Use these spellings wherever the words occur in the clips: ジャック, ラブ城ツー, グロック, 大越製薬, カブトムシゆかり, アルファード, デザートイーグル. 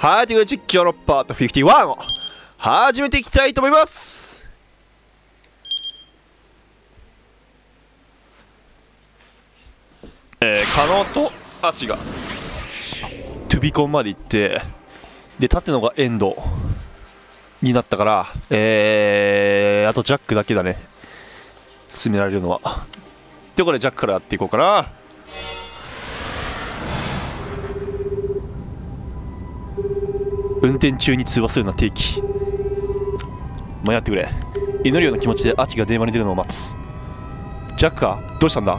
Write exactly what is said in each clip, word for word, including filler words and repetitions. ハーティング実況のパートごじゅういちを始めていきたいと思います。えー、加納とアチが飛び込んまで行って、で縦のがエンドになったから、えー、あとジャックだけだね、進められるのは。でこれジャックからやっていこうかな。運転中に通話するような定期、間に合ってくれ。祈るような気持ちでアチが電話に出るのを待つ。ジャックか、どうしたんだ。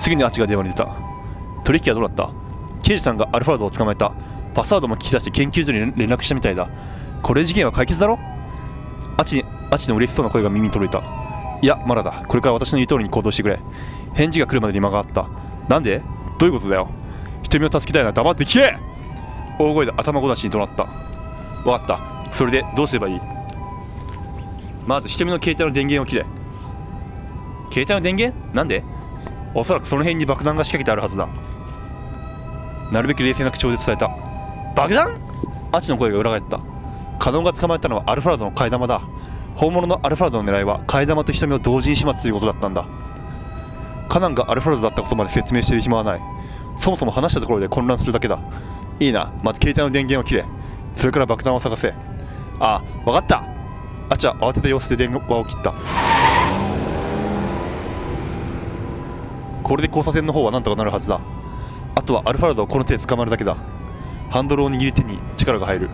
すぐにアチが電話に出た。取引はどうだった。刑事さんがアルファードを捕まえた。パスワードも聞き出して研究所に連絡したみたいだ。これ事件は解決だろ。アチの嬉しそうな声が耳に届いた。いや、まだだ。これから私の言う通りに行動してくれ。返事が来るまでに間があった。なんで、どういうことだよ。人目を助けたいなら黙って聞け。大声で頭ごなしに怒鳴った。わかった。それでどうすればいい。まず瞳の携帯の電源を切れ。携帯の電源なんで。おそらくその辺に爆弾が仕掛けてあるはずだ。なるべく冷静な口調で伝えた。爆弾。アチの声が裏返った。カノンが捕まえたのはアルファードの替え玉だ。本物のアルファードの狙いは替え玉と瞳を同時に始末することだったんだ。カナンがアルファードだったことまで説明している暇はない。そもそも話したところで混乱するだけだ。いいな。まず携帯の電源を切れ。それから爆弾を探せ。ああ、わかった。あちゃ慌てた様子で電話を切った。これで交差点の方はなんとかなるはずだ。あとはアルファルドをこの手で捕まえるだけだ。ハンドルを握る手に力が入る。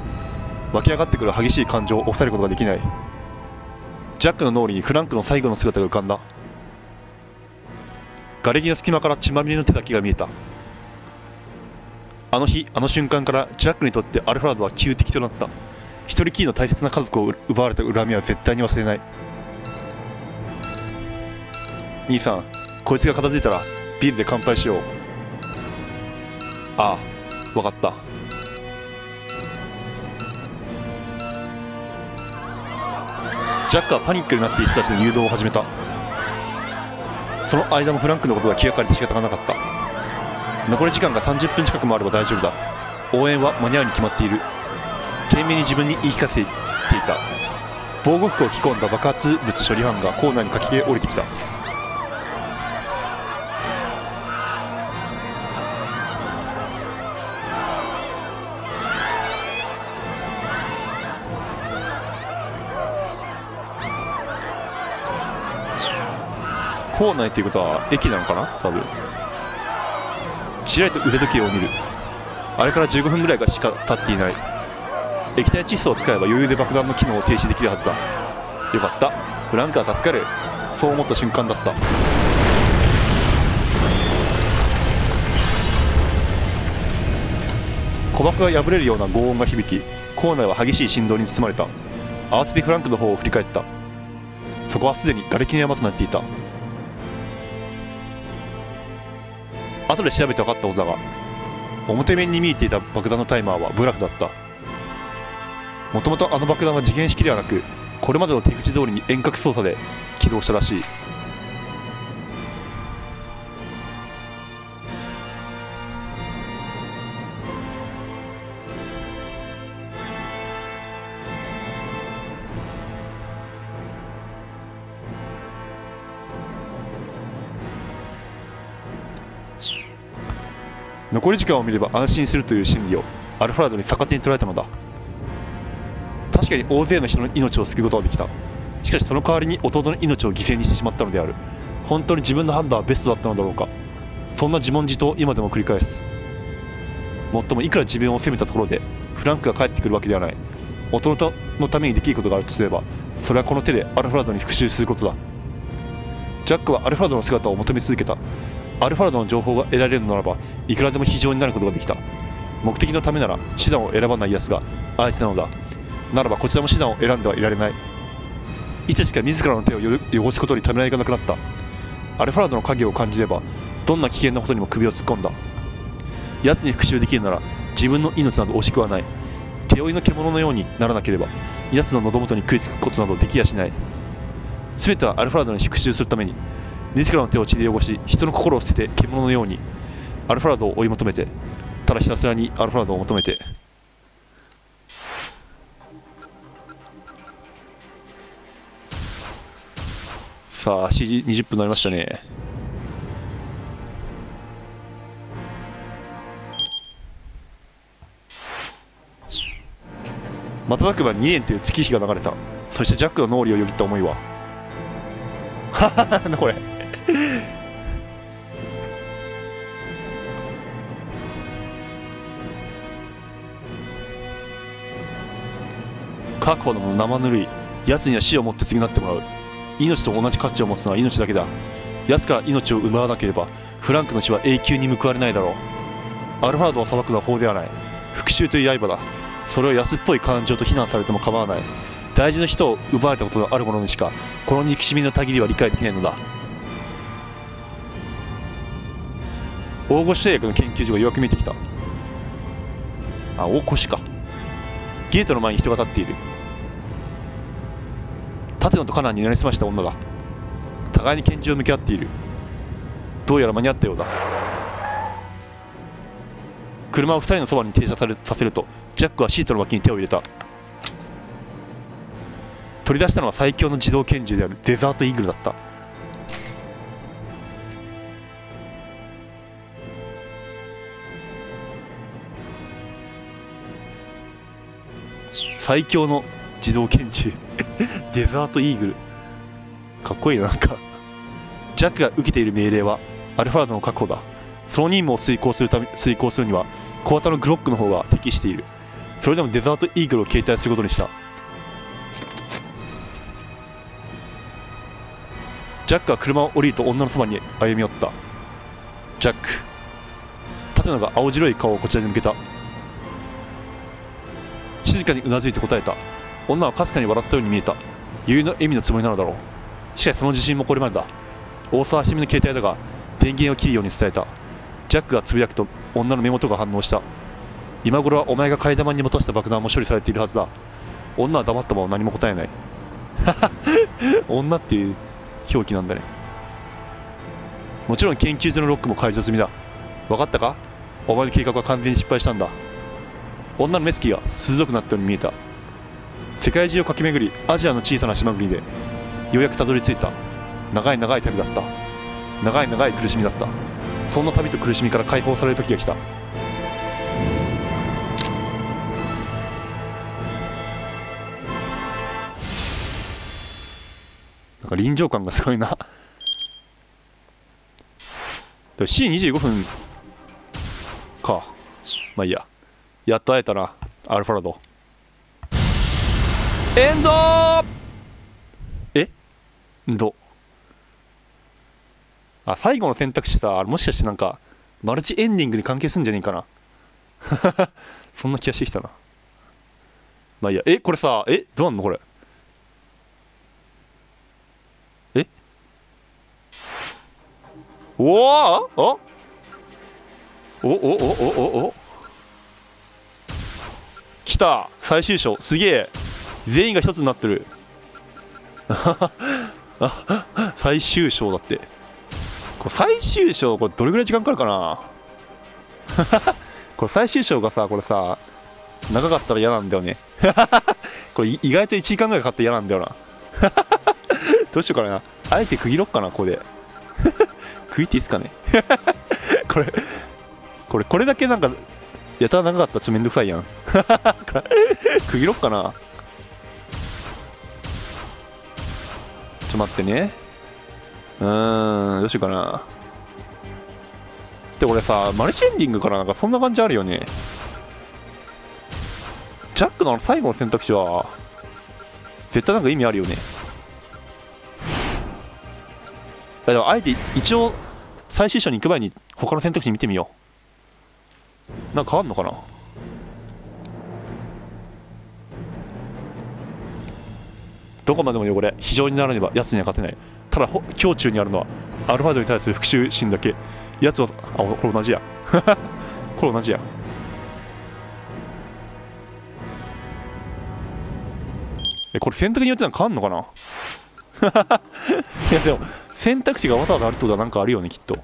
湧き上がってくる激しい感情を抑えることができない。ジャックの脳裏にフランクの最後の姿が浮かんだ。瓦礫の隙間から血まみれの手だけが見えた。あの日、あの瞬間からジャックにとってアルファードは仇敵となった。一人きりの大切な家族を奪われた恨みは絶対に忘れない。兄さん、こいつが片付いたらビールで乾杯しよう。ああ、わかった。ジャックはパニックになっている人たちの誘導を始めた。その間もフランクのことが気がかりで仕方がなかった。残り時間がさんじゅっぷん近くもあれば大丈夫だ。応援は間に合うに決まっている。懸命に自分に言い聞かせていた。防護服を着込んだ爆発物処理班がコーナーに駆け下りてきた。コーナーということは駅なのかな、多分。ちらりと腕時計を見る。あれからじゅうごふんぐらいがしか経っていない。液体窒素を使えば余裕で爆弾の機能を停止できるはずだ。よかった、フランクは助かる。そう思った瞬間だった。鼓膜が破れるような轟音が響き、校内は激しい振動に包まれた。慌ててフランクの方を振り返った。そこはすでに瓦礫の山となっていた。後で調べて分かったことだが、表面に見えていた爆弾のタイマーはブラフだった。もともとあの爆弾は時限式ではなく、これまでの手口通りに遠隔操作で起動したらしい。残り時間を見れば安心するという心理をアルファードに逆手に取られたのだ。確かに大勢の人の命を救うことができた。しかしその代わりに弟の命を犠牲にしてしまったのである。本当に自分の判断はベストだったのだろうか。そんな自問自答を今でも繰り返す。もっともいくら自分を責めたところでフランクが帰ってくるわけではない。弟のためにできることがあるとすれば、それはこの手でアルファードに復讐することだ。ジャックはアルファードの姿を求め続けた。アルファードの情報が得られるのならば、いくらでも非常になることができた。目的のためなら手段を選ばない奴が相手なのだ。ならばこちらも手段を選んではいられない。いつしか自らの手を汚すことにためらいがなくなった。アルファードの影を感じれば、どんな危険なことにも首を突っ込んだ。奴に復讐できるなら自分の命など惜しくはない。手負いの獣のようにならなければ、奴の喉元に食いつくことなどできやしない。全てはアルファードに復讐するために、自らの手を血で汚し、人の心を捨てて獣のようにアルファードを追い求めて、ただひたすらにアルファードを求めて。さあしちじにじゅっぷんになりましたね。瞬く間ににねんという月日が流れた。そしてジャックの脳裏をよぎった思いは、はははなんだこれ過去の生ぬるい、やつには死をもって償ってもらう。命と同じ価値を持つのは命だけだ。やつから命を奪わなければフランクの死は永久に報われないだろう。アルファードを裁くのは法ではない。復讐という刃だ。それを安っぽい感情と非難されても構わない。大事な人を奪われたことのあるものにしかこの憎しみのたぎりは理解できないのだ。大越製薬の研究所が弱く見えてきた。あ、大越か。ゲートの前に人が立っている。立野とカナンになりすました女だ。互いに拳銃を向き合っている。どうやら間に合ったようだ。車をふたりのそばに停車されさせると、ジャックはシートの脇に手を入れた。取り出したのは最強の自動拳銃であるデザートイーグルだった。最強の自動拳銃デザートイーグル、かっこいいな。なんかジャックが受けている命令はアルファードの確保だ。その任務を遂行するため遂行するには小型のグロックの方が適している。それでもデザートイーグルを携帯することにした。ジャックは車を降りると女のそばに歩み寄った。ジャック、立野が青白い顔をこちらに向けた。静かにうなずいて答えた。女はかすかに笑ったように見えた。余裕の笑みのつもりなのだろう。しかしその自信もこれまでだ。大沢ひめの携帯だが電源を切るように伝えた。ジャックがつぶやくと女の目元が反応した。今頃はお前が替え玉に持たせた爆弾も処理されているはずだ。女は黙ったまま何も答えない。女っていう表記なんだね。もちろん研究所のロックも解除済みだ。分かったか、お前の計画は完全に失敗したんだ。女の目つきが鋭くなったように見えた。世界中を駆け巡り、アジアの小さな島国でようやくたどり着いた。長い長い旅だった。長い長い苦しみだった。そんな旅と苦しみから解放される時が来た。なんか臨場感がすごいな。しちじにじゅうごふんか。まあいいや。やっと会えたな、アルファード。エンドー。えどあ、最後の選択肢さ、もしかしてなんかマルチエンディングに関係すんじゃねえかな。そんな気がしてきたな。まあいいや。えこれさ、えどうなんのこれ。えおおおおおおお来た、最終章。すげえ、全員が一つになってる。最終章だって。これ最終章、これどれぐらい時間かかるかな。これ最終章がさ、これさ長かったら嫌なんだよね。これ意外といちじかんぐらいかかって嫌なんだよな。どうしようかな、あえて区切ろっかなここで。区切っていいっすかね。これこれこれだけなんかやたら長かったらちょっとめんどくさいやん。区切ろっかな。ちょっと待ってね。うーん、どうしようかな。で、俺さ、マルチエンディングからなんかそんな感じあるよね。ジャックの最後の選択肢は、絶対なんか意味あるよね。でもあえて一応、最終章に行く前に他の選択肢見てみよう。なんか変わんのかな。どこまでも汚れ、非常にならねば奴には勝てない。ただ、胸中にあるのはアルファードに対する復讐心だけ。奴は、あ、これ同じや。これ同じや。え、これ選択によってなんか変わんのかな。いや、でも、選択肢がわざわざあるってことはなんかあるよね、きっと。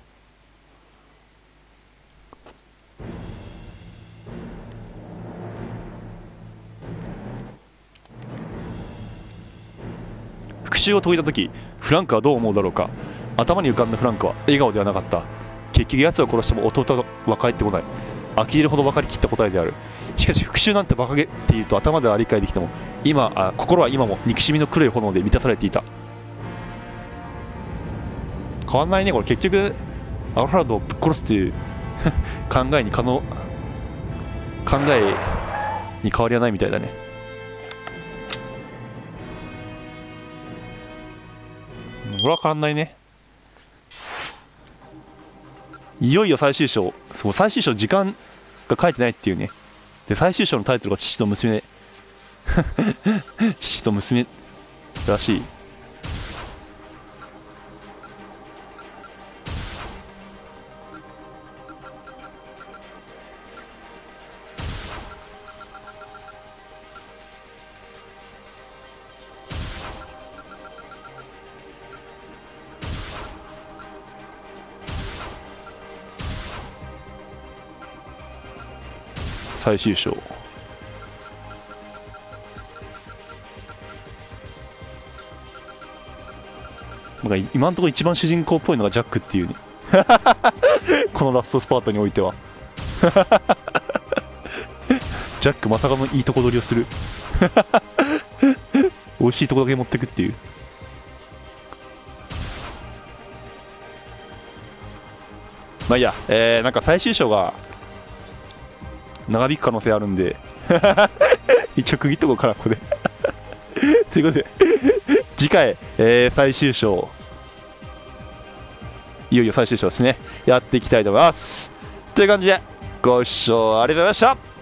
復習を解いた時、フランクはどう思うだろうか。頭に浮かんだフランクは笑顔ではなかった。結局奴を殺しても弟は帰ってこない。呆れるほど分かりきった答えである。しかし復讐なんて馬鹿げていると頭では理解できても、今あ心は今も憎しみの黒い炎で満たされていた。変わんないねこれ。結局アルファルドをぶっ殺すという考えに可能考えに変わりはないみたいだね。これは変わんないね。いよいよ最終章。そう、最終章時間が書いてないっていうね。で最終章のタイトルが父と娘父と娘らしい。最終章なんか今のところ一番主人公っぽいのがジャックっていうねこのラストスパートにおいてはジャックまさかのいいとこ取りをする美味しいとこだけ持ってくっていう。まあいいや、えー、なんか最終章が長引く可能性あるんで一応区切っとこうかなここでということで次回、えー、最終章、いよいよ最終章ですね、やっていきたいと思います。という感じでご視聴ありがとうございました。